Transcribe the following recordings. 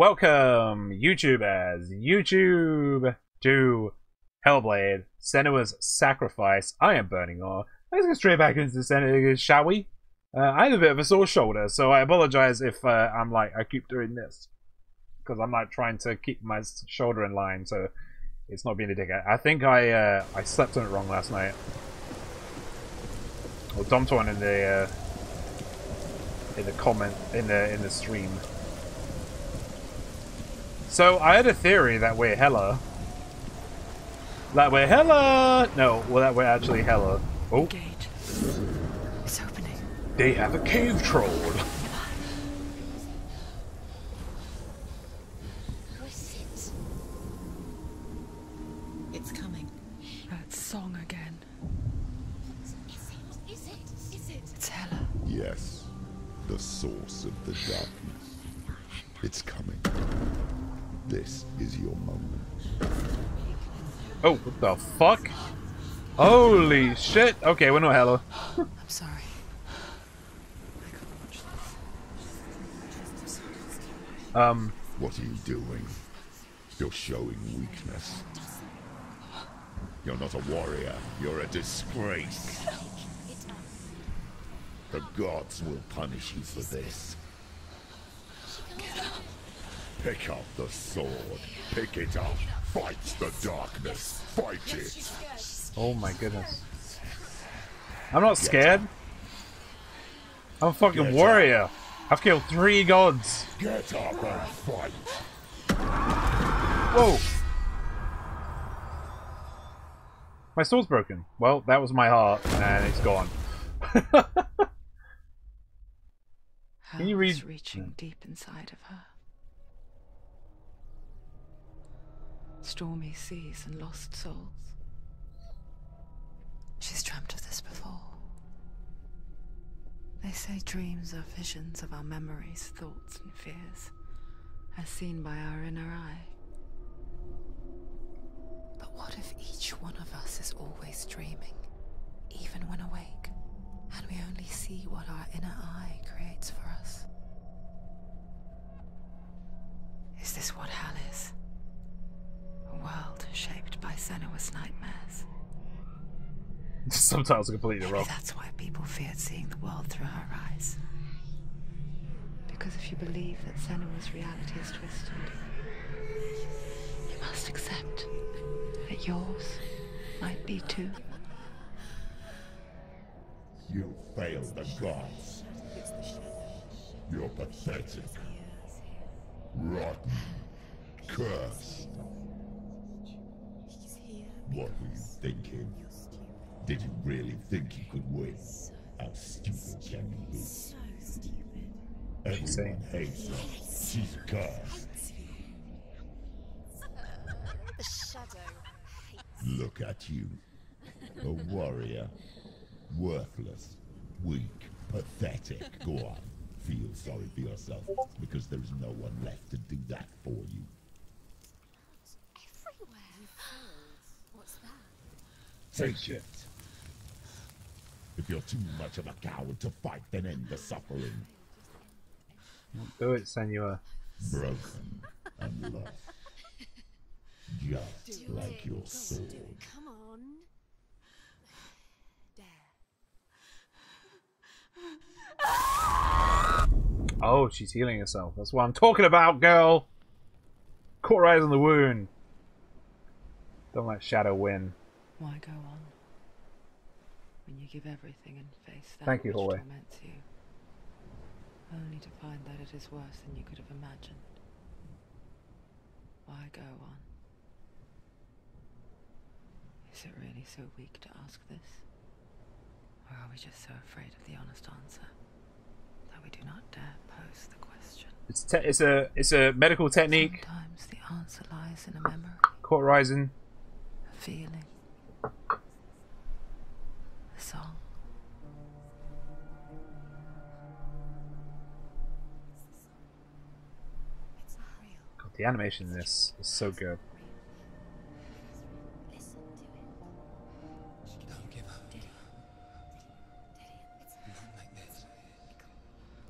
Welcome, YouTubers, YouTube, to Hellblade, Senua's Sacrifice. I am Burning Awe. Let's go straight back into Senua, shall we? I have a bit of a sore shoulder, so I apologize if I keep doing this. Because I'm like trying to keep my shoulder in line, so it's not being a dick. I think I slept on it wrong last night. Or dumped one in the comment in the stream. So I had a theory that we're hella. That we're actually hella. Oh. Gate. It's opening. They have a cave troll. Who sits? It's coming. That song again. Is it? It's hella. Yes. The source of the darkness. It's coming. This is your moment. Oh, what the fuck? Holy shit! Okay, we're not hella. I'm sorry. I couldn't watch this. What are you doing? You're showing weakness. You're not a warrior. You're a disgrace. The gods will punish you for this. Pick up the sword. Pick it up. Fight the darkness. Fight it. Oh my goodness. I'm not scared. I'm a fucking warrior. I've killed 3 gods. Get up and fight. Whoa. My sword's broken. Well, that was my heart, and it's gone. Can you read? It's reaching deep inside of her. Stormy seas and lost souls. She's dreamt of this before. They say dreams are visions of our memories, thoughts, and fears, as seen by our inner eye. But what if each one of us is always dreaming, even when awake, and we only see what our inner eye creates for us? Is this what hell is? A world shaped by Senua's nightmares. Sometimes completely wrong. That's why people feared seeing the world through her eyes. Because if you believe that Senua's reality is twisted, you must accept that yours might be too. You failed the gods. You're pathetic. Rotten. Cursed. What were you thinking? Did you really think you could win? How stupid can you be? So stupid. Everyone hates her. She's cursed. The shadow hates. Look at you. A warrior. Worthless. Weak. Pathetic. Go on. Feel sorry for yourself, because there is no one left to do that for you. Take it. If you're too much of a coward to fight, then end the suffering. Do it, Senua. Broken and lost. Just like your sword. Come on. Dare. Oh, she's healing herself. That's what I'm talking about, girl. Caught her eyes on the wound. Don't let Shadow win. Why go on when you give everything and face that which torments you, only to find that it is worse than you could have imagined? Why go on? Is it really so weak to ask this? Or are we just so afraid of the honest answer that we do not dare pose the question? It's a medical technique. Sometimes the answer lies in a memory. Caught rising. A feeling. A song. It's not real. God, the animation in this is so good. Listen to it. She don't give up. Dillion. It's not like this.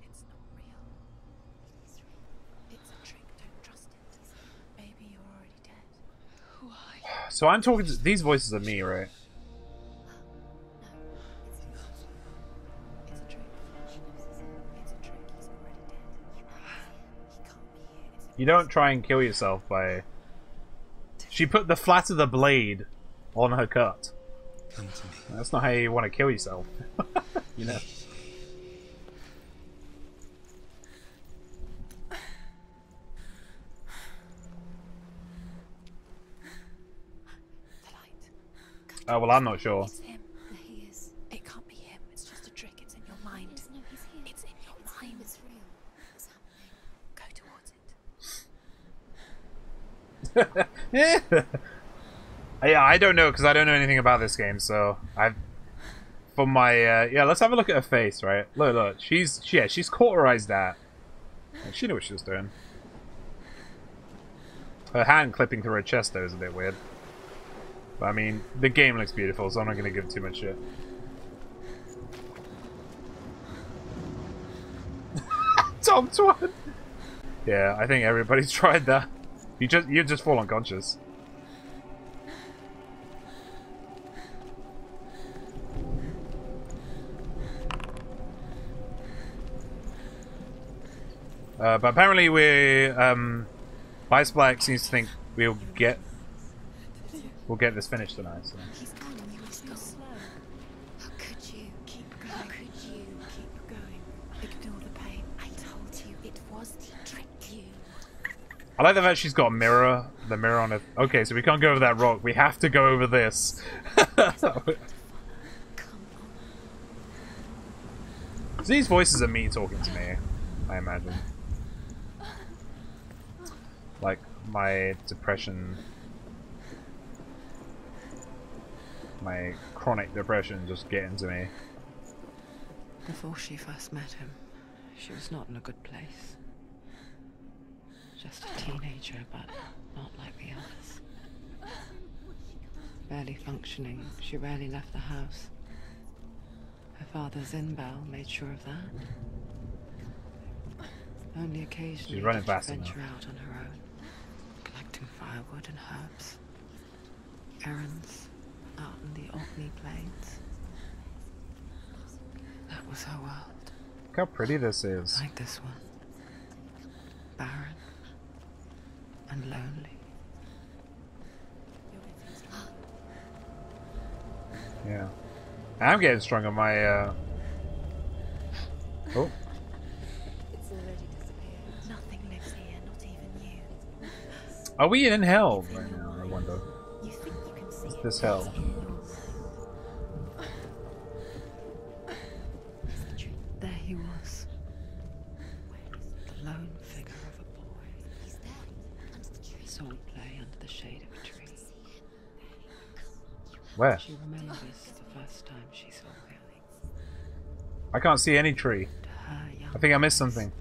It's not real. It's a trick. Don't try. So I'm talking to... These voices are me, right? You don't try and kill yourself by... She put the flat of the blade on her cut. Come to me. That's not how you want to kill yourself. You know? Oh, well, I'm not sure. It's him. There he is. It can't be him. It's just a trick. It's in your mind. Yes, no, he's here. It's in your mind. It's real. What's happening? Go towards it. Yeah, I don't know because I don't know anything about this game. So I've, for my yeah, let's have a look at her face, right? Look, look, she's cauterized that. She knew what she was doing. Her hand clipping through her chest though is a bit weird. I mean, the game looks beautiful, so I'm not going to give it too much shit. Tom Twan! Yeah, I think everybody's tried that. You just fall unconscious. But apparently we... Biceblack seems to think we'll get... We'll get this finished tonight. So. He's coming, you must go slow. How could you keep going? How could you keep going? Ignore the pain. I told you it was to trick you. I like the fact she's got a mirror. The mirror on it. Okay, so we can't go over that rock. We have to go over this. These voices are me talking to me, I imagine. Like my depression. My chronic depression just getting to me. Before she first met him, she was not in a good place. Just a teenager, but not like the others. Barely functioning, she rarely left the house. Her father, Zynbel, made sure of that. Only occasionally did she venture out on her own, collecting firewood and herbs, errands. Out in the Orkney plains. That was her world. Look how pretty this is. Like this one. Barren. And lonely. Yeah. I'm getting strong on my, Oh. It's already disappeared. Nothing lives here, not even you. Are we in hell right now, I wonder? This hell. There he was. The lone figure of a boy. He's there. Salt lay under the shade of a tree. Where? She remembers the first time she saw him. I can't see any tree. I think I missed something.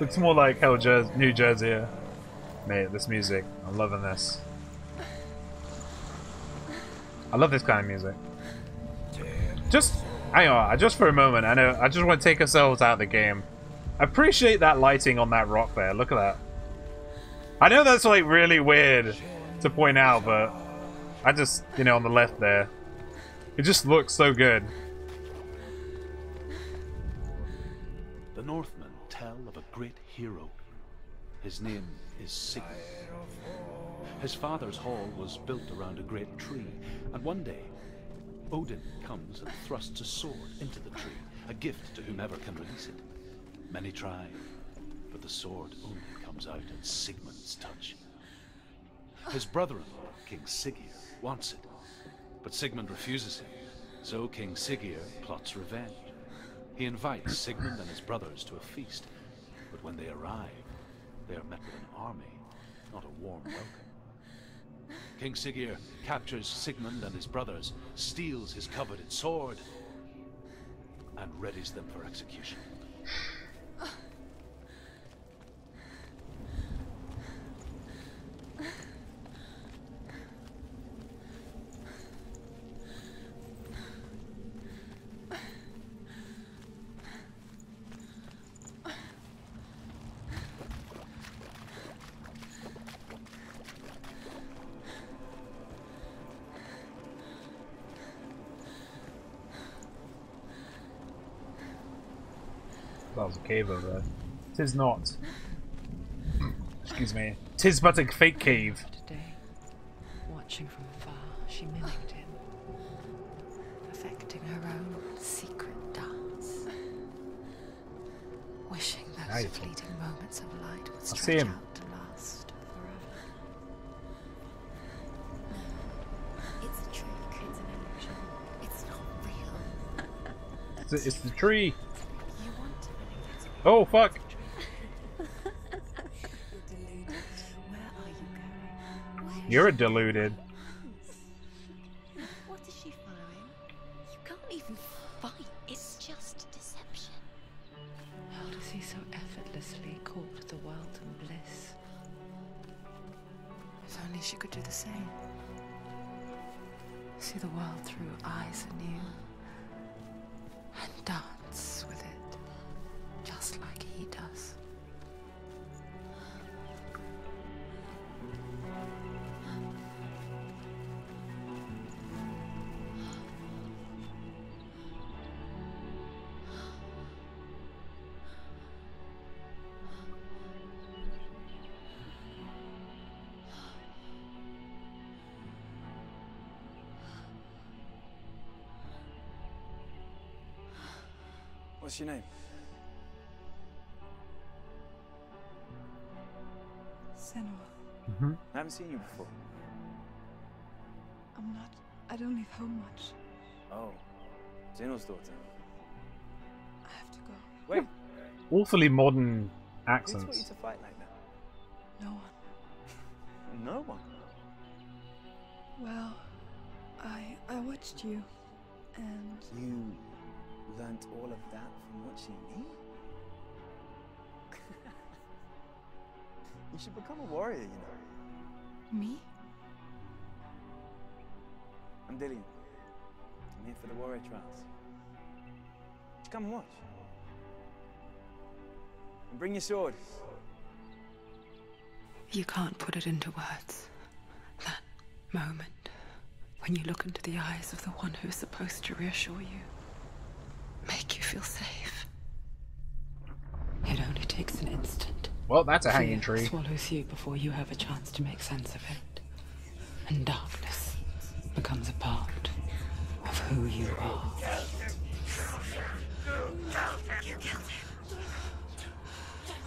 Looks more like Hell New Jersey. Yeah. Mate, this music. I'm loving this. I love this kind of music. Just hang on, just for a moment. I know. I just want to take ourselves out of the game. Appreciate that lighting on that rock there. Look at that. I know that's like really weird to point out, but I just, you know, on the left there. It just looks so good. The North. Of a great hero. His name is Sigmund. His father's hall was built around a great tree, and one day Odin comes and thrusts a sword into the tree, a gift to whomever can release it. Many try, but the sword only comes out in Sigmund's touch. His brother-in-law, King Siggeir, wants it, but Sigmund refuses him, so King Siggeir plots revenge. He invites Sigmund and his brothers to a feast, but when they arrive, they are met with an army, not a warm welcome. King Siggeir captures Sigmund and his brothers, steals his coveted sword, and readies them for execution. that was a cave over there. 'Tis not. Excuse me. 'Tis but a fake cave. Today, watching from afar, she mimicked him, perfecting her own secret dance, wishing those fleeting moments of light would stretch out to last forever. It's a trick. It's an illusion. It's not real. It's the tree. Oh fuck! You're deluded. What is she following? You can't even fight. It's just deception. How does he so effortlessly court the world and bliss? If only she could do the same. See the world through eyes anew and dance with it, just like he does. What's your name? Senua. Mm-hmm. I haven't seen you before. I'm not. I don't leave home much. Oh, Senua's daughter. I have to go. Wait. Awfully modern accents. Who taught you to fight like that? No one. No one. Well, I watched you, and you. Learned all of that from watching me? You should become a warrior, you know. Me? I'm Dillion. I'm here for the warrior trials. Just come and watch. And bring your sword. You can't put it into words. That moment when you look into the eyes of the one who is supposed to reassure you. Make you feel safe. It only takes an instant. Well, that's a hanging tree. Fear swallows you before you have a chance to make sense of it. And darkness becomes a part of who you are.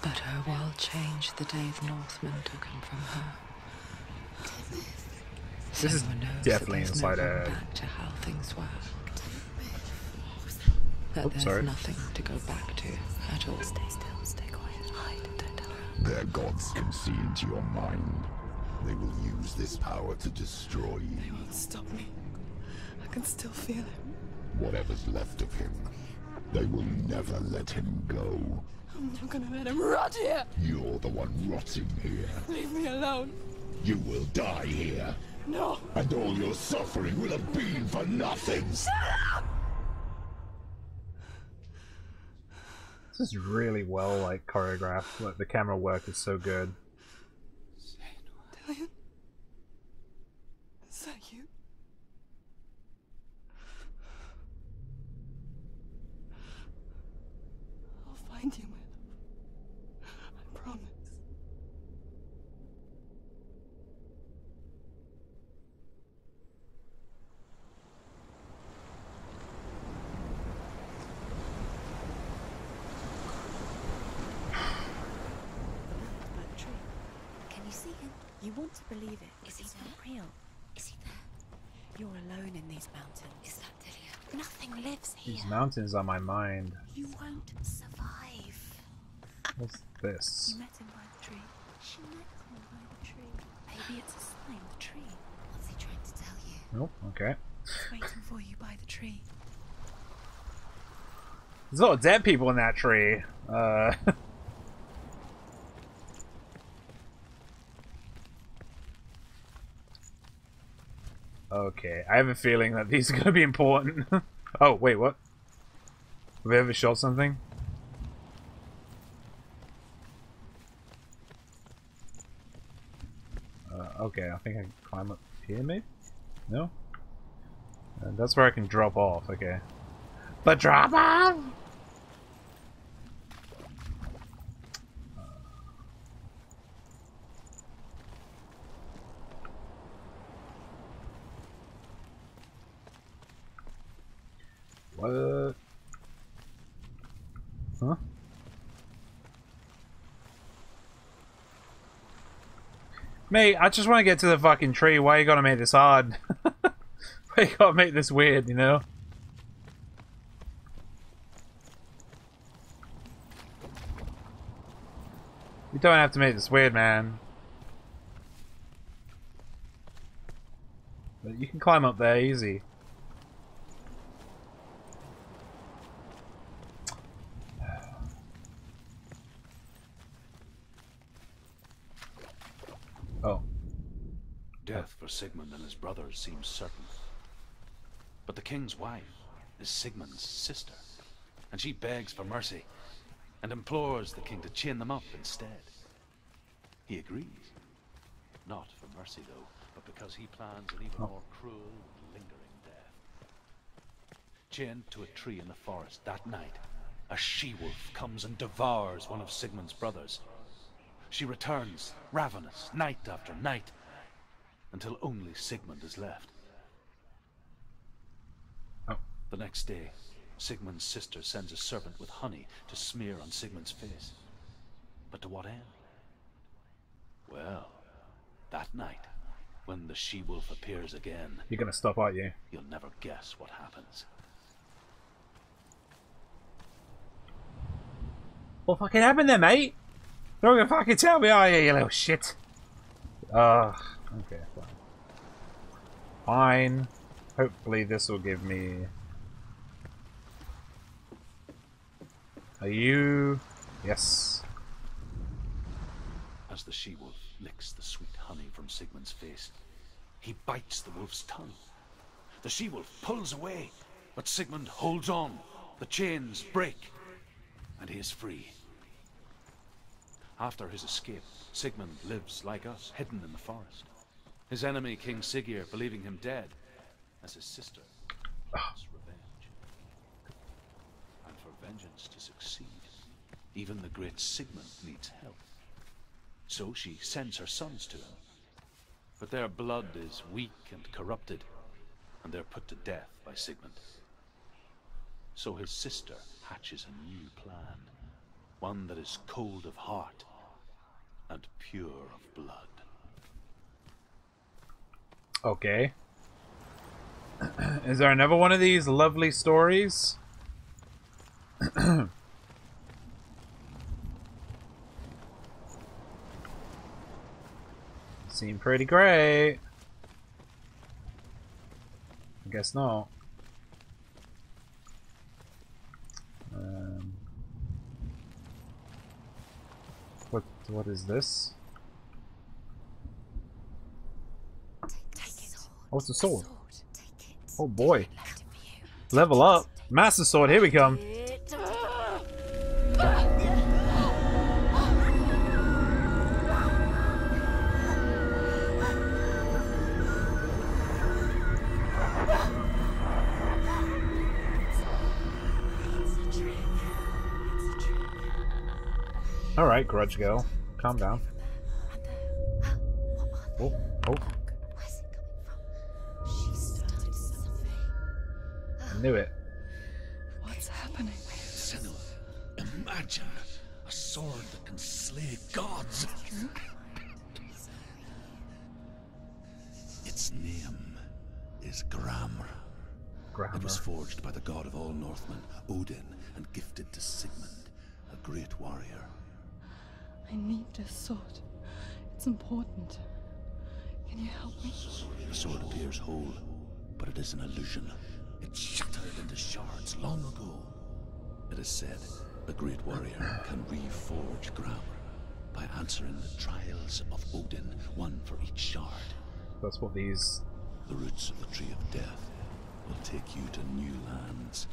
But her world changed the day the Northmen took him from her. This is definitely inside a... back to how things were. That there's nothing to go back to at all. Stay still, stay quiet, hide, don't tell her. Their gods can see into your mind. They will use this power to destroy you. They won't stop me. I can still feel him. Whatever's left of him, they will never let him go. I'm not gonna let him rot here. You're the one rotting here. Leave me alone. You will die here. No. And all your suffering will have been for nothing. Shut up! This is really well choreographed. Like the camera work is so good. Dillion? Is that you? I'll find you, my love. I promise. You want to believe it. Is he there? Real? Is he there? You're alone in these mountains. Is that Dillion? Nothing lives here. These mountains are my mind. You won't survive. What's this? You met him by the tree. She met him by the tree. Maybe it's a sign, the tree. What's he trying to tell you? Nope, okay. He's waiting for you by the tree. There's a lot of dead people in that tree. Okay, I have a feeling that these are going to be important. Oh, wait, what? Have we ever shot something? Okay, I think I can climb up here, maybe? No? That's where I can drop off, okay. But drop off! What? Huh? Mate, I just want to get to the fucking tree. Why you gotta make this hard? Why you gotta make this weird, you know? You don't have to make this weird, man. But you can climb up there easy. Death for Sigmund and his brothers seems certain. But the king's wife is Sigmund's sister, and she begs for mercy and implores the king to chain them up instead. He agrees. Not for mercy, though, but because he plans an even more cruel, lingering death. Chained to a tree in the forest that night, a she-wolf comes and devours one of Sigmund's brothers. She returns, ravenous, night after night, until only Sigmund is left. The next day, Sigmund's sister sends a serpent with honey to smear on Sigmund's face. But to what end? Well, that night, when the she-wolf appears again... You're gonna stop, aren't you? You'll never guess what happens. What fucking happened there, mate? You're not gonna fucking tell me, are you, you little shit? Ugh... Okay, fine. Fine. Hopefully this will give me... Are you... Yes. As the she-wolf licks the sweet honey from Sigmund's face, he bites the wolf's tongue. The she-wolf pulls away, but Sigmund holds on. The chains break, and he is free. After his escape, Sigmund lives like us, hidden in the forest. His enemy, King Siggeir, believing him dead, as his sister, wants revenge. And for vengeance to succeed, even the great Sigmund needs help. So she sends her sons to him. But their blood is weak and corrupted, and they're put to death by Sigmund. So his sister hatches a new plan, one that is cold of heart and pure of blood. Okay. Is there another one of these lovely stories? Seem pretty great. I guess not. What is this? Oh, it's a sword. Oh boy. Level up. Master sword, here we come. Alright, Grudge Girl. Calm down. Oh, oh. I knew it. What's happening? Senua, imagine a sword that can slay gods. Its name is Gramr. It was forged by the god of all Northmen, Odin, and gifted to Sigmund, a great warrior. I need this sword. It's important. Can you help me? The sword appears whole, but it is an illusion. It shattered into shards long ago. It is said the great warrior can reforge Gramr by answering the trials of Odin, one for each shard. That's what these... The roots of the Tree of Death will take you to new lands,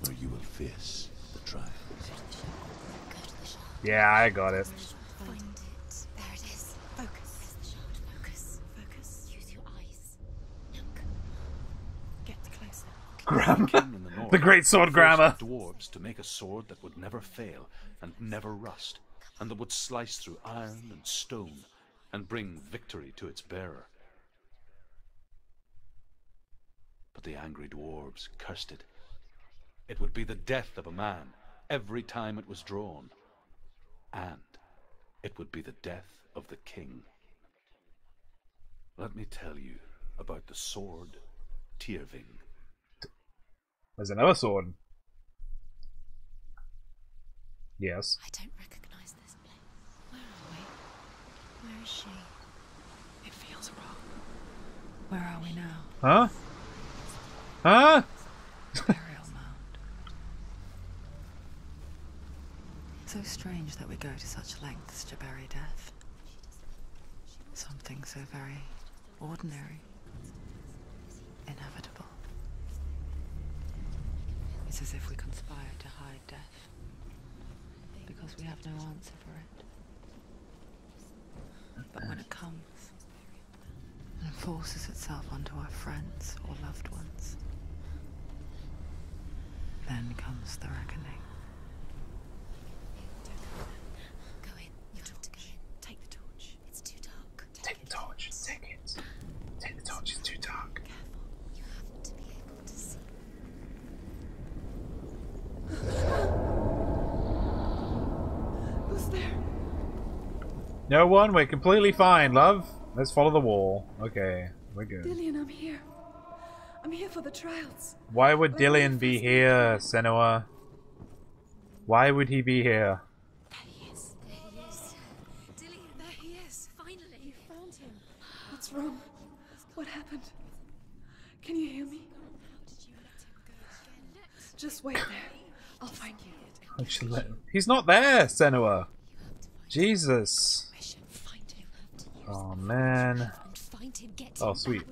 where you will face the trials. Yeah, I got it. Find it. There it is. Focus. Use your eyes. Look. Get closer. Gramr. The great sword Gramr. Dwarves to make a sword that would never fail and never rust, and that would slice through iron and stone and bring victory to its bearer. But the angry dwarves cursed it It would be the death of a man every time it was drawn. And it would be the death of the king. Let me tell you about the sword, Tyrving. There's another sword. Yes. I don't recognize this place. Where are we? Where is she? It feels wrong. Where are we now? Huh? Huh? Burial mound. So strange that we go to such lengths to bury death. Something so very ordinary, inevitable. It's as if we conspire to hide death, because we have no answer for it. But when it comes and forces itself onto our friends or loved ones, then comes the reckoning. Go in. You have to go in. Take the torch. It's too dark. Take the torch. Take it. Take the torch. It's too dark. Careful. You have to be able to see. Who's there? No one. We're completely fine, love. Let's follow the wall. Okay, we're good. Dillion, I'm here. I'm here for the trials. Why would Dillion be here, Senua? Why would he be here? There he is. There he is. Dillion, there he is. Finally, you found him. What's wrong? What happened? Can you hear me? Just wait there. I'll find you. He's not there, Senua. Jesus. Oh man. Oh sweet.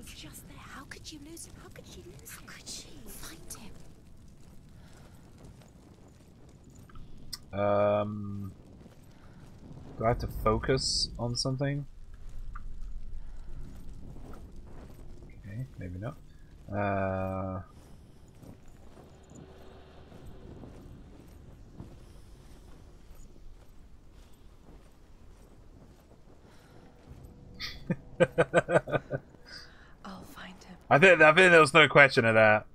Do I have to focus on something? Okay, maybe not. I'll find him. I think there was no question of that.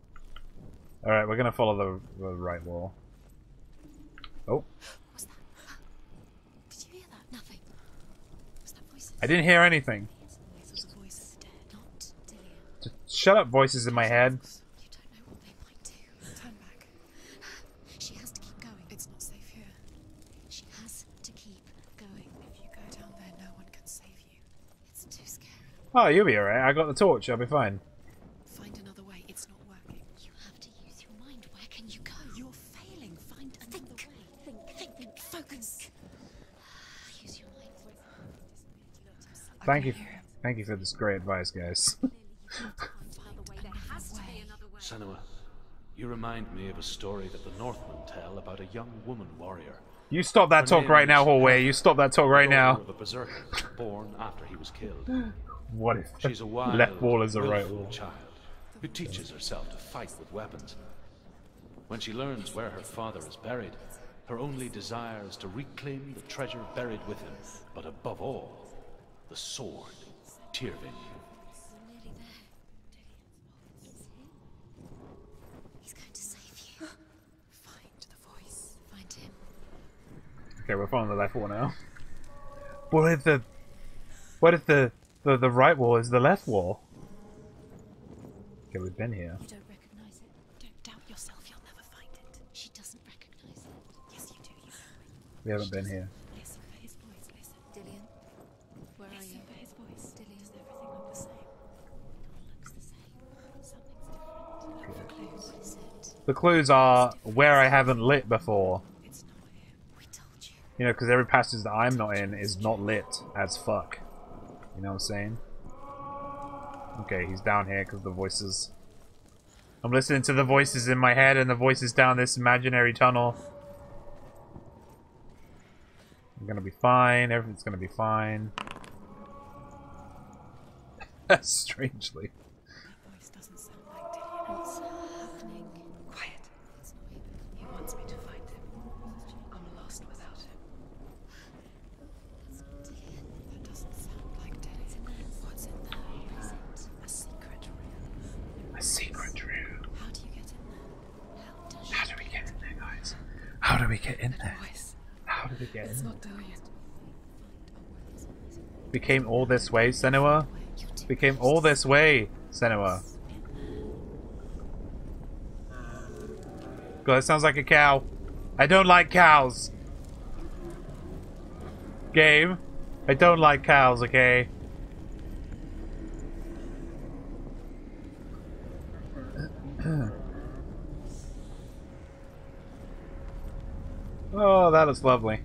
All right, we're gonna follow the right wall. Oh. Was that? Did you hear that? Nothing. Was that voices? I didn't hear anything. Voices dead, not Dillion. Just shut up, voices in my head. You don't know what they might do. Turn back. She has to keep going. It's not safe here. She has to keep going. If you go down there, no one can save you. It's too scary. Oh, you'll be alright. I got the torch. I'll be fine. Find another way. It's not working. You have to use your mind. Where can you go? You're failing. Find another way. Think, focus. Use your mind. Thank you for this great advice, guys. Senua, you remind me of a story that the Northmen tell about a young woman warrior. You stop that talk right now, Hallway. You stop that talk right now. Of a berserker born after he was killed. What if she's a wild, left wall is a right wall child who teaches herself to fight with weapons. When she learns where her father is buried, her only desire is to reclaim the treasure buried with him, but above all, the sword, Tyrving. He's going to save you. Find the voice. Find him. Okay, we're following the left wall now. What if the right wall is the left wall? Okay, we've been here. You don't recognize it. Don't doubt yourself. You'll never find it. She doesn't recognize it. Yes, you do. You know it. We haven't she been doesn't. Here. Listen for his voice. Listen, Dillion. Where listen are you? For his voice. Dillion, does everything look the same? It all looks the same. Something's different. Look for clues. What is it? The clues are where I haven't lit before. It's not here. We told you. You know, because every passage that I'm not in is not lit as fuck. You know what I'm saying? Okay, he's down here because the voices. I'm listening to the voices in my head, and the voices down this imaginary tunnel. I'm gonna be fine. Everything's gonna be fine. Strangely. My voice doesn't sound like Dillion. It's happening. Quiet. He wants me to find him. I'm lost without him. A secret room. How do you get in there? How do get in there? How did it get in there? We came all this way, Senua. We came all this way, Senua. God, that sounds like a cow. I don't like cows. Game. I don't like cows, okay? Oh, that looks lovely.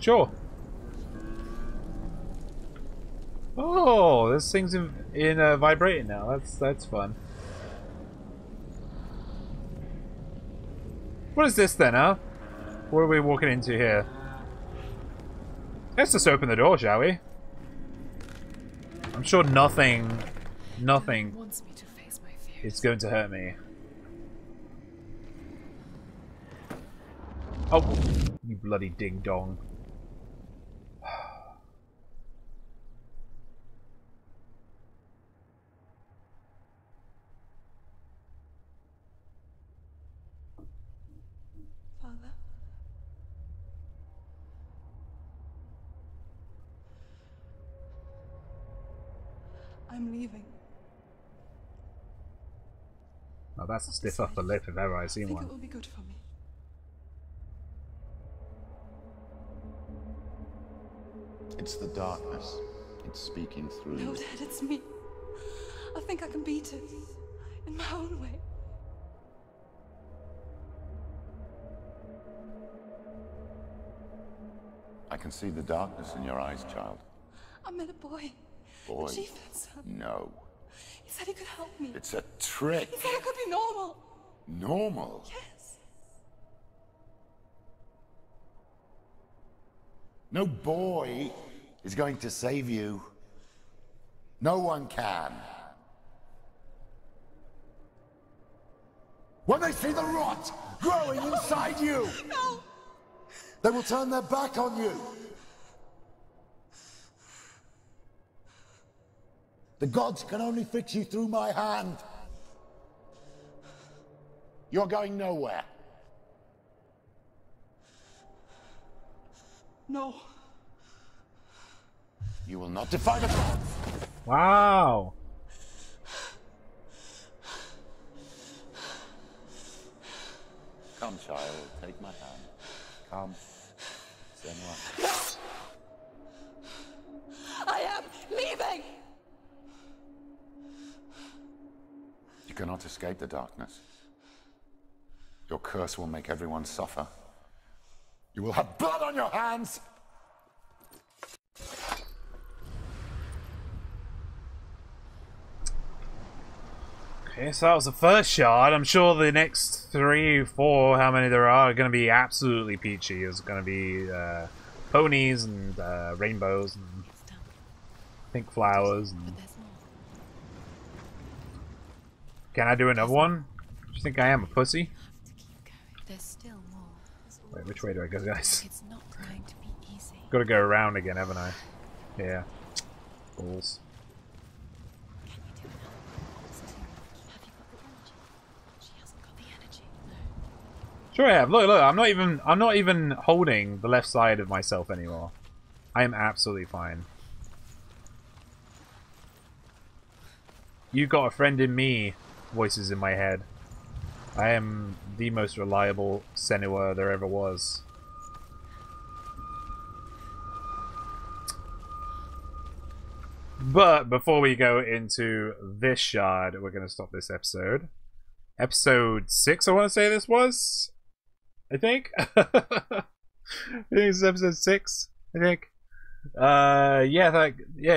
Sure. Oh, this thing's in vibrating now. That's fun. What is this then, huh? What are we walking into here? Let's just open the door, shall we? I'm sure nothing wants me to face my fears. It's going to hurt me. Oh, you bloody ding dong. I'm leaving. Now that's a stiff upper lip if ever I've seen one. I think it will be good for me. It's the darkness. It's speaking through. No, Dad, it's me. I think I can beat it. In my own way. I can see the darkness in your eyes, child. I met a boy. Boy. The chief and son. No. He said he could help me. It's a trick. He said I could be normal. Normal? Yes. No boy is going to save you. No one can. When they see the rot growing inside you, they will turn their back on you. The gods can only fix you through my hand. You're going nowhere. No. You will not defy the gods. Wow. Come, child. Take my hand. Come. No. I am leaving. You cannot escape the darkness. Your curse will make everyone suffer. You will have blood on your hands! Okay, so that was the first shard. I'm sure the next 3, 4, how many there are going to be absolutely peachy. It's going to be ponies and rainbows and pink flowers and... Can I do another one? Do you think I am a pussy? Wait, which way do I go, guys? It's not going to be easy. Got to go around again, haven't I? Yeah. Balls. Sure I have. Look. I'm not even holding the left side of myself anymore. I am absolutely fine. You got a friend in me. Voices in my head. I am the most reliable Senua there ever was. But before we go into this shard, we're going to stop this episode. Episode 6, I want to say this was? I think? This is episode 6, I think. Yeah,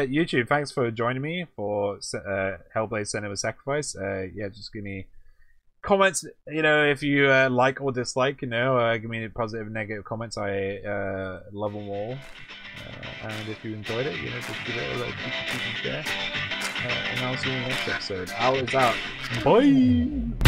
YouTube, thanks for joining me for Hellblade Senua's Sacrifice. Yeah, just give me comments, you know, if you like or dislike, you know, give me positive and negative comments. I love them all. And if you enjoyed it, you know, just give it a like, and share. And I'll see you in the next episode. Owl's out. Bye!